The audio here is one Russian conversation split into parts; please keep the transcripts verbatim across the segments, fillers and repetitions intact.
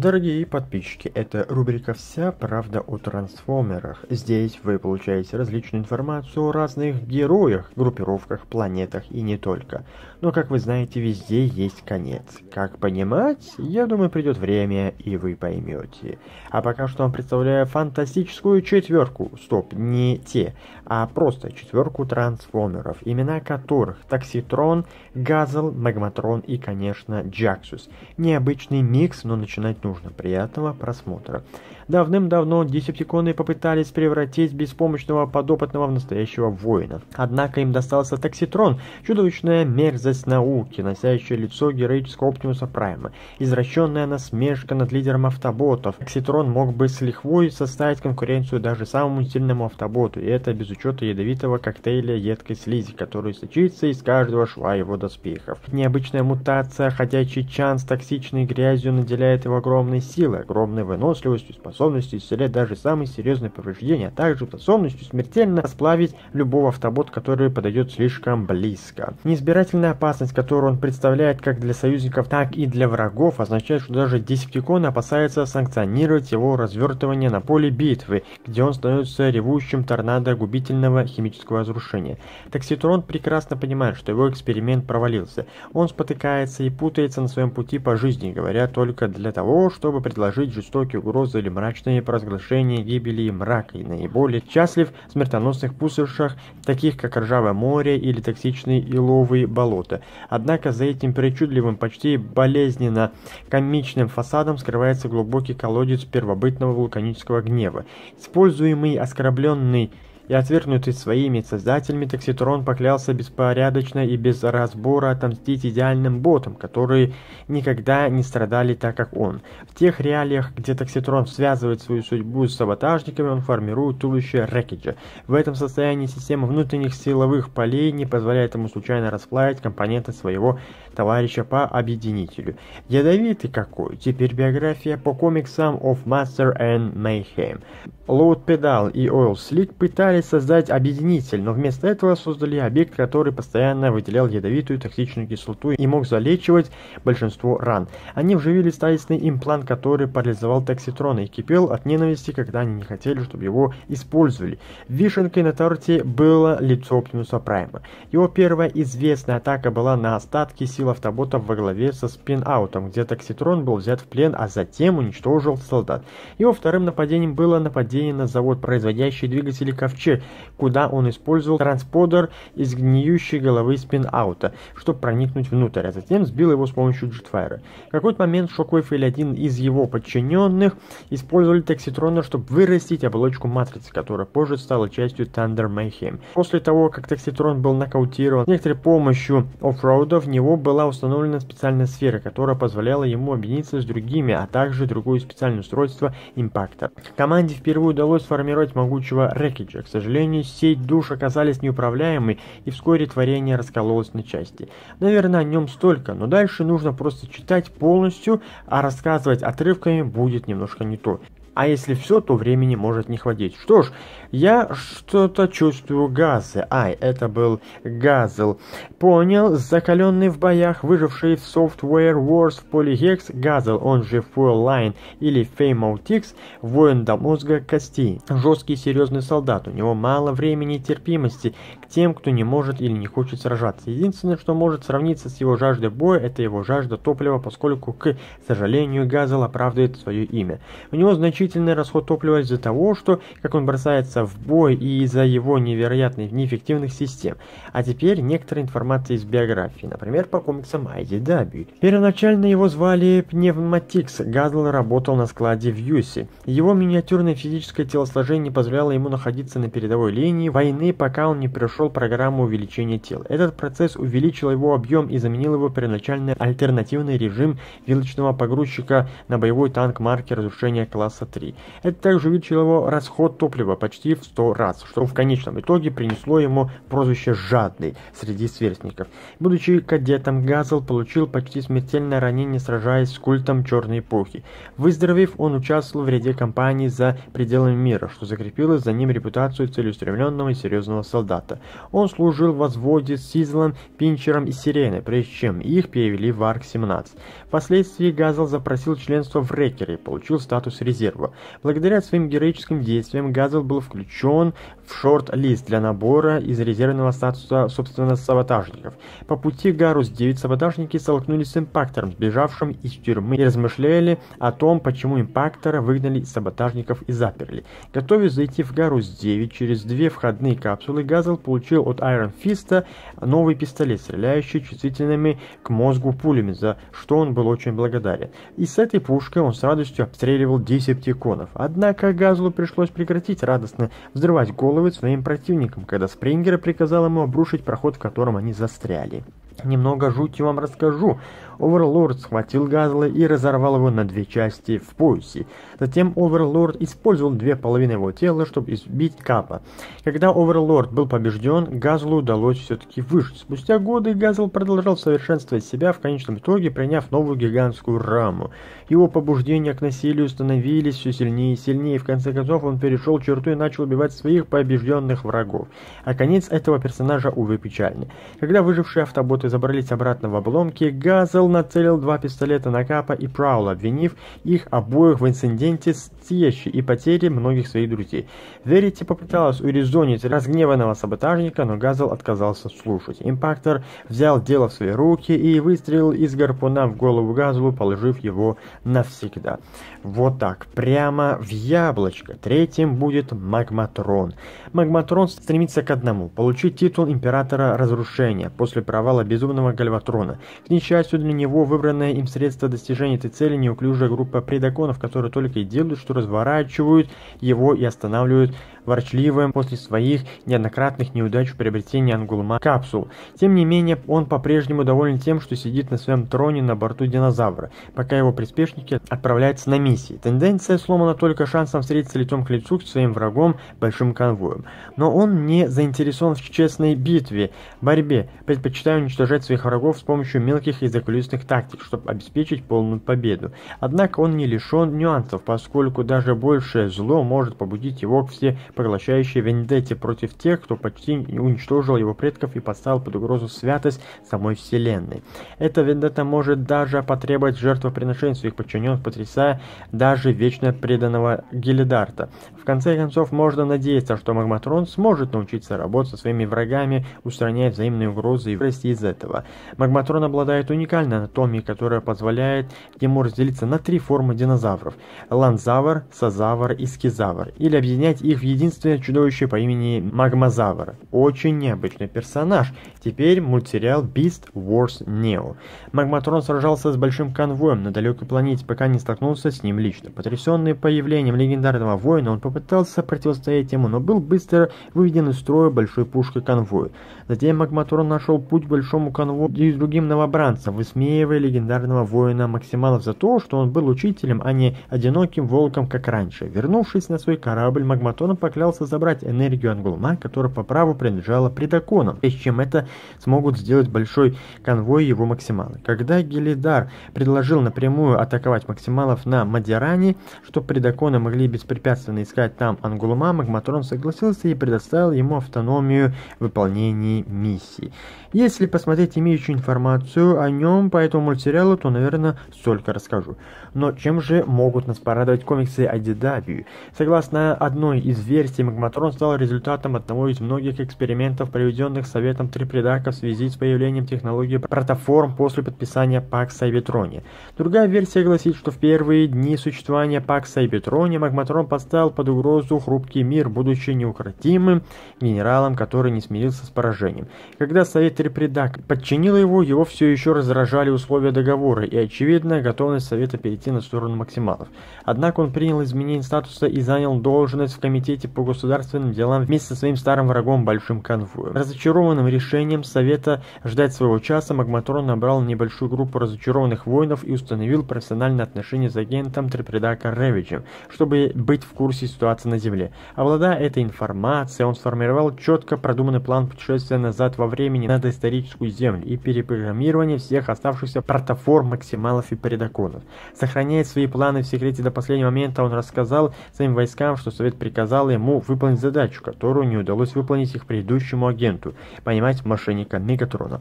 Дорогие подписчики, это рубрика «Вся правда о трансформерах». Здесь вы получаете различную информацию о разных героях, группировках, планетах и не только. Но, как вы знаете, везде есть конец. Как понимать? Я думаю, придет время, и вы поймете. А пока что вам представляю фантастическую четверку. Стоп, не те, а просто четверку трансформеров, имена которых Токситрон, Газл, Магматрон и, конечно, Джиаксус. Необычный микс, но начинать нужно. Приятного просмотра. Давным-давно десептиконы попытались превратить беспомощного подопытного в настоящего воина. Однако им достался Токситрон, чудовищная мерзость науки, носящая лицо героического Оптимуса Прайма. Извращенная насмешка над лидером автоботов. Токситрон мог бы с лихвой составить конкуренцию даже самому сильному автоботу, и это без учета ядовитого коктейля едкой слизи, который сочится из каждого шва его доспехов. Необычная мутация, ходячий чан с токсичной грязью наделяет его огромной силой, огромной выносливостью, способностью исцелять даже самые серьезные повреждения, а также способностью смертельно расплавить любого автобота, который подойдет слишком близко. Неизбирательная опасность, которую он представляет как для союзников, так и для врагов, означает, что даже Десептикон опасается санкционировать его развертывание на поле битвы, где он становится ревущим торнадо губительного химического разрушения. Токситрон прекрасно понимает, что его эксперимент провалился. Он спотыкается и путается на своем пути по жизни, говоря только для того, чтобы предложить жестокие угрозы или мрачные провозглашения гибели и мрака, и наиболее счастлив в смертоносных пустошах, таких как Ржавое море или токсичные иловые болота. Однако за этим причудливым, почти болезненно комичным фасадом скрывается глубокий колодец первобытного вулканического гнева. Используемый, оскорбленный и отвергнутый своими создателями, Токситрон поклялся беспорядочно и без разбора отомстить идеальным ботам, которые никогда не страдали так, как он. В тех реалиях, где Токситрон связывает свою судьбу с саботажниками, он формирует туловище Рекеджа. В этом состоянии система внутренних силовых полей не позволяет ему случайно расплавить компоненты своего товарища по объединителю. Ядовитый какой! Теперь биография по комиксам of Master and Mayhem. Lord Pedal и Oil Sleek пытались создать объединитель, но вместо этого создали объект, который постоянно выделял ядовитую токсичную кислоту и мог залечивать большинство ран. Они вживили стаисный имплант, который парализовал Токситрона и кипел от ненависти, когда они не хотели, чтобы его использовали. Вишенкой на торте было лицо Оптимуса Прайма. Его первая известная атака была на остатки сил автоботов во главе со Спин-аутом, где Токситрон был взят в плен, а затем уничтожил солдат. Его вторым нападением было нападение на завод, производящий двигатели ковчег, куда он использовал трансподер из гниющей головы спин-аута, чтобы проникнуть внутрь, а затем сбил его с помощью джетфайра. В какой-то момент Шоквейв или один из его подчиненных использовали Токситрона, чтобы вырастить оболочку матрицы, которая позже стала частью Thunder Mayhem. После того, как Токситрон был нокаутирован, с некоторой помощью Офроуда в него была установлена специальная сфера, которая позволяла ему объединиться с другими, а также другое специальное устройство Импактор. Команде впервые удалось сформировать могучего Рекеджа. К сожалению, сеть душ оказались неуправляемой, и вскоре творение раскололось на части. Наверное, о нем столько, но дальше нужно просто читать полностью, а рассказывать отрывками будет немножко не то. А если все, то времени может не хватить. Что ж, я что-то чувствую газы. Ай, это был Газл. Понял, закаленный в боях, выживший в Software Wars в Полигекс, Газл, он же Fuel Line или Феймаутикс, воин до мозга костей. Жесткий и серьезный солдат, у него мало времени и терпимости к тем, кто не может или не хочет сражаться. Единственное, что может сравниться с его жаждой боя, это его жажда топлива, поскольку, к сожалению, Газл оправдывает свое имя. У него значительно расход топлива из-за того, что как он бросается в бой, и из-за его невероятных неэффективных систем. А теперь некоторая информация из биографии, например, по комиксам ай ди дабл ю. Первоначально его звали Пневматикс. Газл работал на складе в Юсе. Его миниатюрное физическое телосложение не позволяло ему находиться на передовой линии войны, пока он не прошел программу увеличения тел. Этот процесс увеличил его объем и заменил его первоначальный альтернативный режим вилочного погрузчика на боевой танк марки разрушения класса три. Это также увеличило его расход топлива почти в сто раз, что в конечном итоге принесло ему прозвище «Жадный» среди сверстников. Будучи кадетом, Газл получил почти смертельное ранение, сражаясь с культом Черной эпохи. Выздоровев, он участвовал в ряде кампаний за пределами мира, что закрепило за ним репутацию целеустремленного и серьезного солдата. Он служил в взводе с Сизлом, Пинчером и Сиреной, прежде чем их перевели в Арк семнадцать. Впоследствии Газл запросил членство в Рекере и получил статус резерва. Благодаря своим героическим действиям Газл был включен в шорт-лист для набора из резервного статуса, собственно, саботажников. По пути Гарус девять саботажники столкнулись с Импактором, сбежавшим из тюрьмы, и размышляли о том, почему Импактора выгнали из саботажников и заперли. Готовясь зайти в Гарус девять через две входные капсулы, Газл получил от Iron Fist'а новый пистолет, стреляющий чувствительными к мозгу пулями, за что он был очень благодарен. И с этой пушкой он с радостью обстреливал десептиконов. Однако Газлу пришлось прекратить радостно взрывать головы своим противникам, когда Спрингер приказал ему обрушить проход, в котором они застряли. Немного жути вам расскажу. Оверлорд схватил Газла и разорвал его на две части в поясе. Затем Оверлорд использовал две половины его тела, чтобы избить Капа. Когда Оверлорд был побежден, Газлу удалось все-таки выжить. Спустя годы Газл продолжал совершенствовать себя, в конечном итоге приняв новую гигантскую раму. Его побуждения к насилию становились все сильнее и сильнее, и в конце концов он перешел черту и начал убивать своих побежденных врагов. А конец этого персонажа, увы, печальный. Когда выжившие автоботы забрались обратно в обломки, Газл нацелил два пистолета на Капа и Праула, обвинив их обоих в инциденте с Тьещей и потере многих своих друзей. Верити попыталась урезонить разгневанного саботажника, но Газл отказался слушать. Импактор взял дело в свои руки и выстрелил из гарпуна в голову Газлу, положив его навсегда. Вот так, прямо в яблочко. Третьим будет Магматрон. Магматрон стремится к одному — получить титул Императора Разрушения после провала Безумного Гальватрона. К несчастью для него, выбранное им средство достижения этой цели — неуклюжая группа предаконов, которые только и делают, что разворачивают его и останавливают ворчливым после своих неоднократных неудач в приобретении Ангулума капсул. Тем не менее, он по-прежнему доволен тем, что сидит на своем троне на борту динозавра, пока его приспешники отправляются на миссии. Тенденция сломана только шансом встретиться лицом к лицу к своим врагом Большим Конвоем. Но он не заинтересован в честной битве, борьбе, предпочитая уничтожать своих врагов с помощью мелких и закулисных тактик, чтобы обеспечить полную победу. Однако он не лишен нюансов, поскольку даже большее зло может побудить его к все поглощающей вендетте против тех, кто почти уничтожил его предков и поставил под угрозу святость самой вселенной. Эта вендетта может даже потребовать жертвоприношений своих подчиненных, потрясая даже вечно преданного Гелидарта. В конце концов, можно надеяться, что Магматрон сможет научиться работать со своими врагами, устраняя взаимные угрозы и вырасти из этого. Магматрон обладает уникальной анатомией, которая позволяет ему разделиться на три формы динозавров – ланзавр, созавр и скизавр, или объединять их в единицу. Единственное чудовище по имени Магмазавр. Очень необычный персонаж. Теперь мультсериал Beast Wars Neo. Магматрон сражался с Большим Конвоем на далекой планете, пока не столкнулся с ним лично. Потрясенный появлением легендарного воина, он попытался противостоять ему, но был быстро выведен из строя большой пушкой конвоя. Затем Магматрон нашел путь к Большому Конвою и другим новобранцам, высмеивая легендарного воина Максимала за то, что он был учителем, а не одиноким волком, как раньше. Вернувшись на свой корабль, Магматрон поклялся забрать энергию Ангулума, которая по праву принадлежала предаконам, прежде чем это смогут сделать Большой Конвой его Максималы. Когда Гелидар предложил напрямую атаковать Максималов на Мадиране, чтобы предаконы могли беспрепятственно искать там Ангулума, Магматрон согласился и предоставил ему автономию в выполнении миссии. Если посмотреть имеющую информацию о нем по этому мультсериалу, то, наверное, столько расскажу. Но чем же могут нас порадовать комиксы ай ди дабл ю? Согласно одной из версий, Магматрон стал результатом одного из многих экспериментов, проведенных Советом Трипредака в связи с появлением технологии протоформ после подписания Пакса и Ветрония. Другая версия гласит, что в первые дни существования Пакса и Ветрония Магматрон поставил под угрозу хрупкий мир, будучи неукротимым генералом, который не смирился с поражением. Когда Совет Трипредак подчинил его, его все еще раздражали условия договора и, очевидно, готовность Совета перейти на сторону Максималов. Однако он принял изменение статуса и занял должность в комитете по государственным делам вместе со своим старым врагом Большим Конвоем. Разочарованным решением Совета ждать своего часа, Магматрон набрал небольшую группу разочарованных воинов и установил профессиональные отношения с агентом Трипредака Ревиджем, чтобы быть в курсе ситуации на Земле. Обладая этой информацией, он сформировал четко продуманный план путешествия назад во времени на доисторическую и Землю и перепрограммирование всех оставшихся протоформ, максималов и предаконов. Сохраняя свои планы в секрете до последнего момента, он рассказал своим войскам, что Совет приказал ему выполнить задачу, которую не удалось выполнить их предыдущему агенту, поймать мошенника Мегатрона.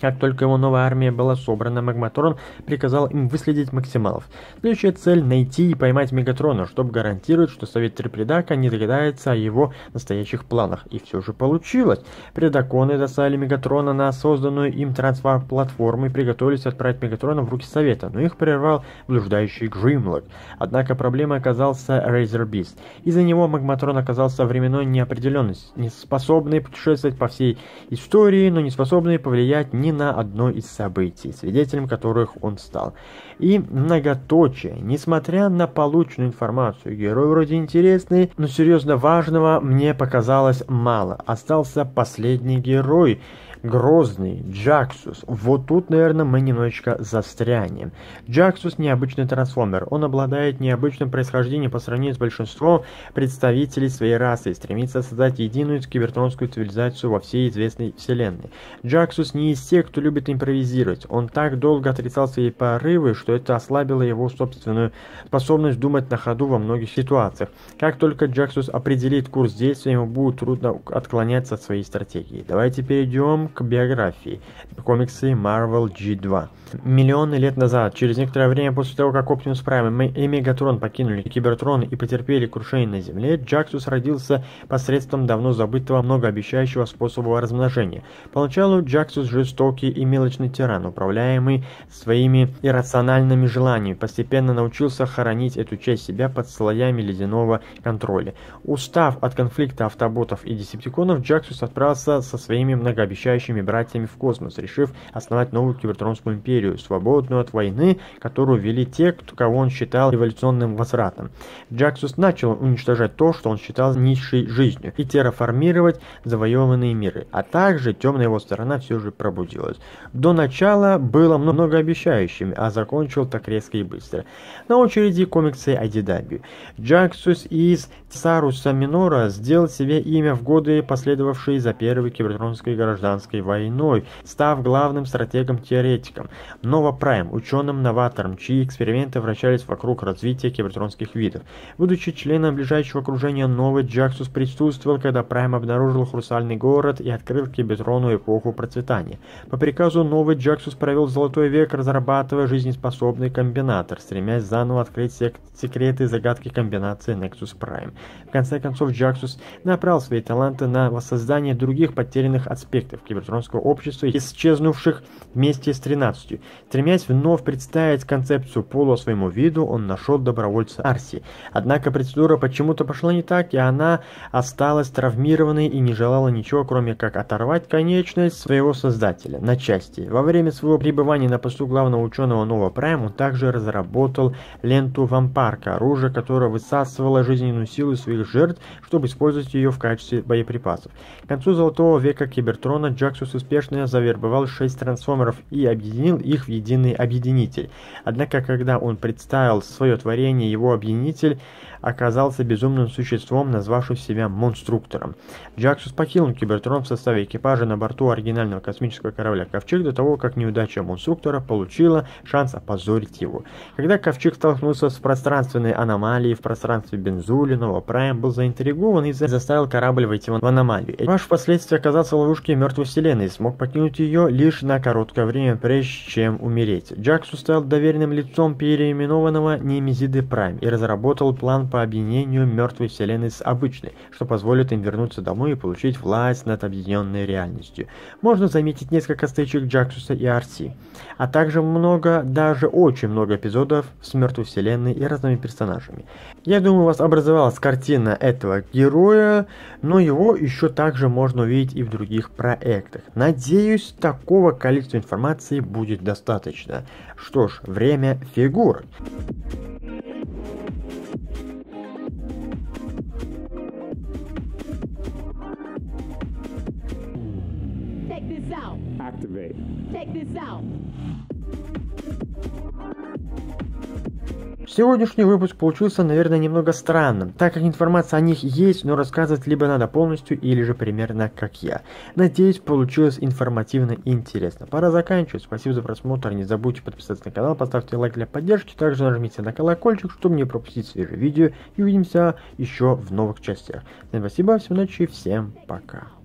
Как только его новая армия была собрана, Магматрон приказал им выследить Максималов. Следующая цель – найти и поймать Мегатрона, чтобы гарантировать, что Совет Трипредака не догадается о его настоящих планах. И все же получилось. Предаконы доставили Мегатрона на созданную им трансфер-платформу и приготовились отправить Мегатрона в руки Совета, но их прервал блуждающий Гримлок. Однако проблемой оказался Рейзер Бист. Из-за него Магматрон оказался временной неопределенностью, не способный путешествовать по всей истории, но не способный повлиять ни на одно из событий, свидетелем которых он стал. И многоточие. Несмотря на полученную информацию, герой вроде интересный, но серьезно важного мне показалось мало. Остался последний герой. Грозный Джиаксус. Вот тут, наверное, мы немножечко застрянем. Джиаксус необычный трансформер. Он обладает необычным происхождением по сравнению с большинством представителей своей расы и стремится создать единую кибертронскую цивилизацию во всей известной вселенной. Джиаксус не из тех, кто любит импровизировать. Он так долго отрицал свои порывы, что это ослабило его собственную способность думать на ходу во многих ситуациях. Как только Джиаксус определит курс действия, ему будет трудно отклоняться от своей стратегии. Давайте перейдем к биографии. Комиксы Marvel джи два. Миллионы лет назад, через некоторое время после того, как Оптимус Прайм и Мегатрон покинули Кибертрон и потерпели крушение на Земле, Джиаксус родился посредством давно забытого многообещающего способа размножения. Поначалу Джиаксус жестокий и мелочный тиран, управляемый своими иррациональными желаниями, постепенно научился хоронить эту часть себя под слоями ледяного контроля. Устав от конфликта автоботов и десептиконов, Джиаксус отправился со своими многообещающими братьями в космос, решив основать новую Кибертронскую империю, свободную от войны, которую вели те, кого он считал революционным возвратом. Джиаксус начал уничтожать то, что он считал низшей жизнью, и терраформировать завоеванные миры, а также темная его сторона все же пробудилась. До начала было многообещающим, а закончил так резко и быстро. На очереди комиксы ай ди дабл ю. Джиаксус из Тесаруса Минора сделал себе имя в годы, последовавшие за первой Кибертронской гражданской войной, став главным стратегом-теоретиком, Нова Прайм, ученым-новатором, чьи эксперименты вращались вокруг развития кибертронских видов. Будучи членом ближайшего окружения Новый, Джиаксус присутствовал, когда Прайм обнаружил хрустальный город и открыл кибертрону эпоху процветания. По приказу Новый Джиаксус провел золотой век, разрабатывая жизнеспособный комбинатор, стремясь заново открыть секреты и загадки комбинации Nexus Prime. В конце концов, Джиаксус направил свои таланты на воссоздание других потерянных аспектов кибертронского общества, исчезнувших вместе с тринадцатью. Стремясь вновь представить концепцию полу своему виду, он нашел добровольца Арси. Однако процедура почему-то пошла не так, и она осталась травмированной и не желала ничего, кроме как оторвать конечность своего создателя на части. Во время своего пребывания на посту главного ученого Нова Прайм он также разработал ленту вампарка, оружие, которое высасывало жизненную силу своих жертв, чтобы использовать ее в качестве боеприпасов. К концу золотого века Кибертрона Джиаксус успешно завербовал шесть трансформеров и объединил их в единый объединитель. Однако, когда он представил свое творение, его объединитель оказался безумным существом, назвавшим себя Монструктором. Джиаксус покинул Кибертрон в составе экипажа на борту оригинального космического корабля Ковчег до того, как неудача Монструктора получила шанс опозорить его. Когда Ковчег столкнулся с пространственной аномалией в пространстве Бензули, Нова Прайм был заинтригован и заставил корабль войти в аномалию. Экипаж впоследствии оказался в ловушке мертвой вселенной и смог покинуть ее лишь на короткое время, прежде чем умереть. Джиаксус стал доверенным лицом переименованного Немезиды Прайм и разработал план по объединению мертвой вселенной с обычной, что позволит им вернуться домой и получить власть над объединенной реальностью. Можно заметить несколько стычек Джиаксуса и Арси, а также много, даже очень много эпизодов с мертвой вселенной и разными персонажами. Я думаю, у вас образовалась картина этого героя, но его еще также можно увидеть и в других проектах. Надеюсь, такого количества информации будет достаточно. Что ж, время фигур. Activate. Check this out. Сегодняшний выпуск получился, наверное, немного странным, так как информация о них есть, но рассказывать либо надо полностью, или же примерно как я. Надеюсь, получилось информативно и интересно. Пора заканчивать. Спасибо за просмотр. Не забудьте подписаться на канал, поставьте лайк для поддержки, также нажмите на колокольчик, чтобы не пропустить свежие видео. И увидимся еще в новых частях. Всем спасибо, всем удачи, всем пока.